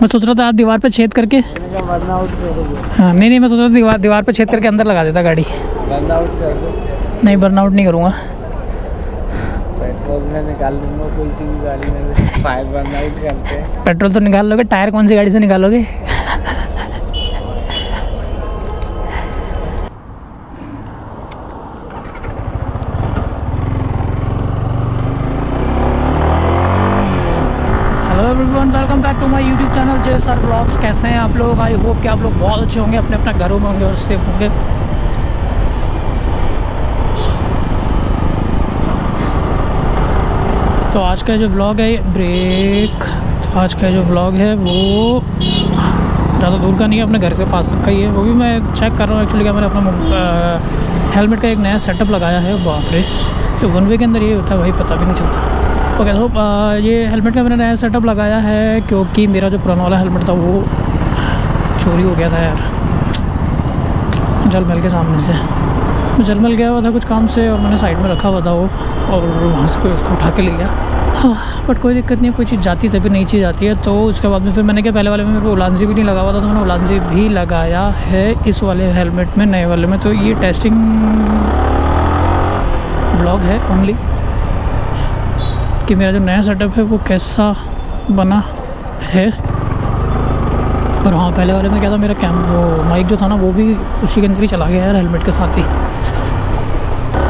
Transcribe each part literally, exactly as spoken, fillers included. मैं सोच रहा था आप दीवार पे छेद करके, हाँ नहीं नहीं मैं सोच रहा था दीवार दीवार पे छेद करके अंदर लगा देता गाड़ी। बर्न आउट कर दो। नहीं बर्न आउट नहीं करूँगा, पेट्रोल मैं निकाल लूँगा कोई सी भी गाड़ी में, फायर बर्न आउट करते हैं। पेट्रोल तो निकाल लोगे, टायर कौन सी गाड़ी से निकालोगे? Welcome back to my YouTube channel Jai sir vlogs. कैसे हैं आप लोग? आई होप कि आप लोग बहुत अच्छे होंगे, अपने अपने घरों में होंगे और सेफ होंगे। तो आज का जो व्लॉग है ब्रेक तो आज का जो व्लॉग है वो ज़्यादा दूर का नहीं है, अपने घर के पास तक का ही है। वो भी मैं चेक कर रहा हूँ एक्चुअली क्या मैंने अपना हेलमेट का एक नया सेटअप लगाया है। बाप रे, वन वे के अंदर ये होता है भाई, पता भी नहीं चलता। ओके okay, तो ये हेलमेट का मैंने नया सेटअप लगाया है क्योंकि मेरा जो पुराना वाला हेलमेट था वो चोरी हो गया था यार, जलमहल के सामने से। मैं जलमहल गया हुआ था कुछ काम से और मैंने साइड में रखा हुआ था वो, और वहाँ से कोई उसको उठा के ले गया। हाँ बट कोई दिक्कत नहीं, कोई चीज़ जाती तभी नई चीज़ आती है। तो उसके बाद में फिर मैंने क्या, पहले वाले में मेरे को उलांजी भी नहीं लगा हुआ था, तो मैंने उलांजी भी लगाया है इस वाले हेलमेट में, नए वाले में। तो ये टेस्टिंग ब्लॉग है ओनली कि मेरा जो नया सेटअप है वो कैसा बना है। और हाँ, पहले वाले में क्या था, मेरा कैम वो माइक जो था ना वो भी उसी के अंदर ही चला गया यार, हेलमेट के साथ ही।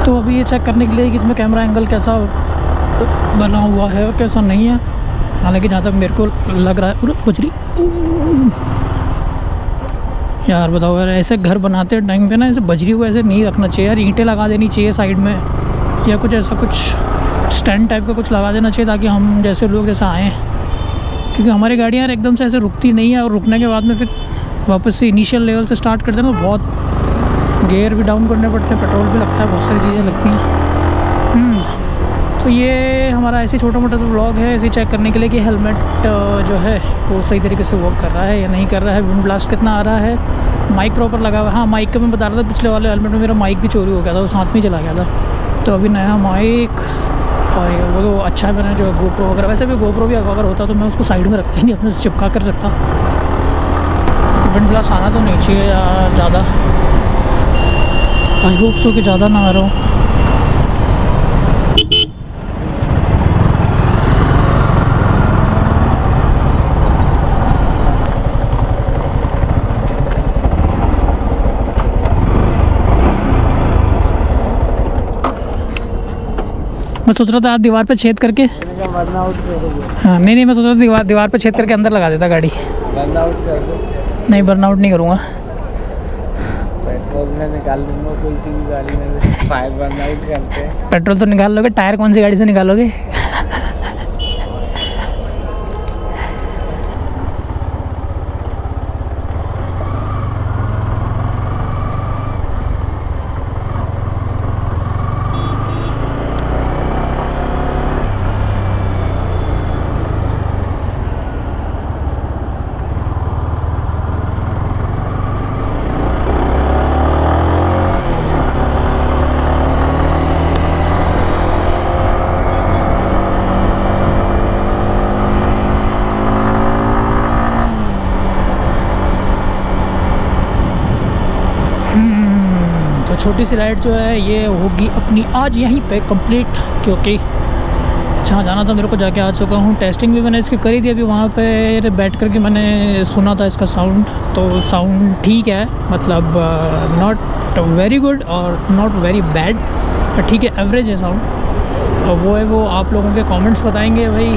तो अभी ये चेक करने के लिए कि इसमें कैमरा एंगल कैसा बना हुआ है और कैसा नहीं है। हालांकि जहाँ तक मेरे को लग रहा है, कुछ नहीं यार, बताओ यार, ऐसे घर बनाते टाइम पे ना ऐसे बजरी को ऐसे नहीं रखना चाहिए यार, ईंटें लगा देनी चाहिए साइड में या कुछ ऐसा कुछ स्टैंड टाइप का कुछ लगा देना चाहिए ताकि हम जैसे लोग जैसे आएँ, क्योंकि हमारी गाड़ियाँ यार एकदम से ऐसे रुकती नहीं है। और रुकने के बाद में फिर वापस से इनिशियल लेवल से स्टार्ट करते हैं तो बहुत गेयर भी डाउन करने पड़ते हैं, पेट्रोल भी लगता है, बहुत सारी चीज़ें लगती हैं। तो ये हमारा ऐसे छोटा मोटा सा व्लॉग है, ऐसे चेक करने के लिए कि हेलमेट जो है वो सही तरीके से वर्क कर रहा है या नहीं कर रहा है, विंड ब्लास्ट कितना आ रहा है, माइक प्रॉपर लगा हुआ है। हाँ, माइक का मैं बता रहा था, पिछले वाले हेलमेट में मेरा माइक भी चोरी हो गया था, वो साथ में चला गया था। तो अभी नया माइक, और वो तो अच्छा है, मैंने जो गोप्रो वगैरह, वैसे भी गोप्रो भी अगर होता तो मैं उसको साइड में रखता ही नहीं, अपने से चिपका कर रखता। विंड ब्लास्ट आना तो नहीं चाहिए यार ज़्यादा, आई होप सो कि ज़्यादा ना आ रहा हूँ। मैं सोच रहा था आप दीवार पे छेद करके, हाँ नहीं नहीं मैं सोच रहा था दीवार दीवार पे छेद करके अंदर लगा देता गाड़ी। बर्न आउट कर दो। नहीं बर्न आउट नहीं करूँगा, पेट्रोल मैं निकाल लूँगा कोई सी भी गाड़ी में, फायर बर्न आउट करते हैं। पेट्रोल तो निकाल लोगे, टायर कौन सी गाड़ी से निकालोगे? छोटी सी राइड जो है ये होगी अपनी आज यहीं पे कंप्लीट, क्योंकि जहाँ जाना था मेरे को जाके आ चुका हूँ। टेस्टिंग भी मैंने इसकी करी थी, अभी वहाँ पे बैठ कर के मैंने सुना था इसका साउंड, तो साउंड ठीक है, मतलब नॉट वेरी गुड और नॉट वेरी बैड, ठीक है, एवरेज है साउंड। और वो है वो आप लोगों के कमेंट्स बताएंगे भाई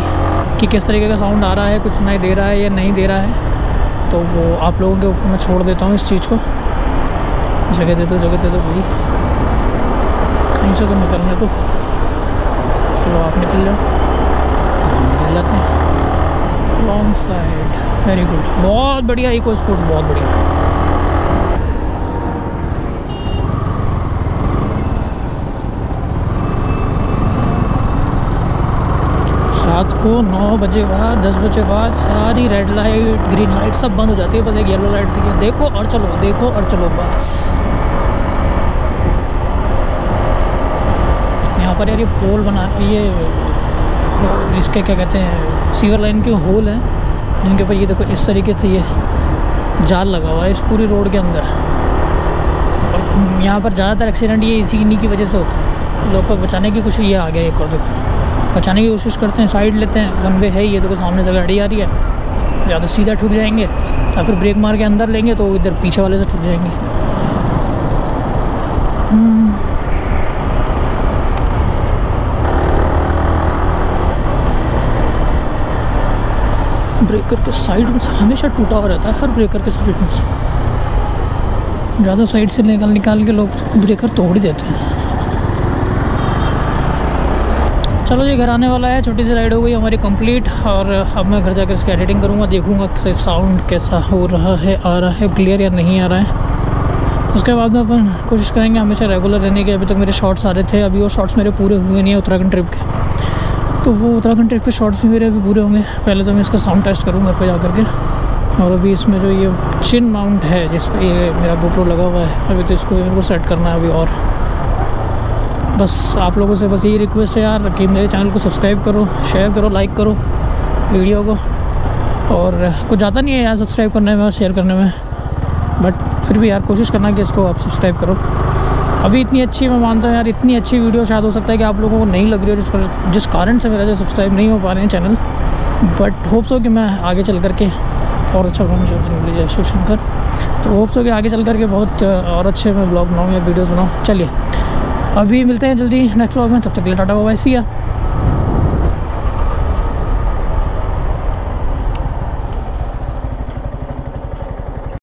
कि किस तरीके का साउंड आ रहा है, कुछ सुनाई दे रहा है या नहीं दे रहा है। तो वो आप लोगों के ऊपर मैं छोड़ देता हूँ इस चीज़ को, जगह दे दो जगह दे दो भाई, कहीं से तो निकलने दो, चलो आप निकल जाते हैं। लॉन्ग साइड, वेरी गुड, बहुत बढ़िया, इको स्पोर्ट्स बहुत बढ़िया। रात को नौ बजे बाद, दस बजे बाद सारी रेड लाइट ग्रीन लाइट सब बंद हो जाती है, बस एक येलो लाइट थी, देखो और चलो, देखो और चलो, बस। यहाँ पर यार ये पोल बना, ये इसके क्या कहते हैं, सीवर लाइन के होल हैं, इनके ऊपर ये देखो इस तरीके से ये जाल लगा हुआ है इस पूरी रोड के अंदर। यहाँ पर ज़्यादातर एक्सीडेंट ये इसी इन्हीं की वजह से होता है। लोग को बचाने की कुछ ये आ गया, एक और बचाने की कोशिश करते हैं, साइड लेते हैं, वन वे है, ये देखो सामने से गाड़ी आ रही है, या तो सीधा ठुक जाएंगे या फिर ब्रेक मार के अंदर लेंगे तो इधर पीछे वाले से ठुक जाएंगे। ब्रेकर के साइड में हमेशा टूटा हुआ रहता है, हर ब्रेकर के साइड में ज़्यादा साइड से निकाल निकाल के लोग ब्रेकर तोड़ देते हैं। चलो जी घर आने वाला है, छोटी सी राइड हो गई हमारी कंप्लीट, और अब मैं घर जाकर इसकी एडिटिंग करूँगा, देखूँगा कि साउंड कैसा हो रहा है, आ रहा है क्लियर या नहीं आ रहा है। उसके बाद में अपन कोशिश करेंगे हमेशा रेगुलर रहने के। अभी तक मेरे शॉट्स आ रहे थे, अभी वो शॉट्स मेरे पूरे हुए नहीं है उत्तराखंड ट्रिप के, तो वो उत्तराखंड ट्रिप के शॉर्ट्स भी मेरे अभी पूरे होंगे। पहले तो मैं इसका साउंड टेस्ट करूँगा घर पर जा करके, और अभी इसमें जो ये चिन माउंट है जिस पर ये मेरा GoPro लगा हुआ है, अभी तो इसको मेरे को सेट करना है अभी। और बस आप लोगों से बस यही रिक्वेस्ट है यार कि मेरे चैनल को सब्सक्राइब करो, शेयर करो, लाइक करो वीडियो को, और कुछ ज़्यादा नहीं है यार सब्सक्राइब करने में और शेयर करने में, बट फिर भी यार कोशिश करना कि इसको आप सब्सक्राइब करो। अभी इतनी अच्छी, मैं मानता हूँ यार इतनी अच्छी वीडियो शायद हो सकता है कि आप लोगों को नहीं लग रही हो, जिस पर जिस कारण से मेरा जो सब्सक्राइब नहीं हो पा रहे हैं चैनल, बट होप्स हो कि मैं आगे चल करके और अच्छा बनाऊँ। जय शिव शंकर, तो होप्स हो कि आगे चल करके बहुत और अच्छे मैं ब्लॉग बनाऊँ या वीडियोज़ बनाऊँ। चलिए अभी मिलते हैं जल्दी नेक्स्ट ब्लॉग में, तब तक के लिए टाटा बाय बाय, सी या।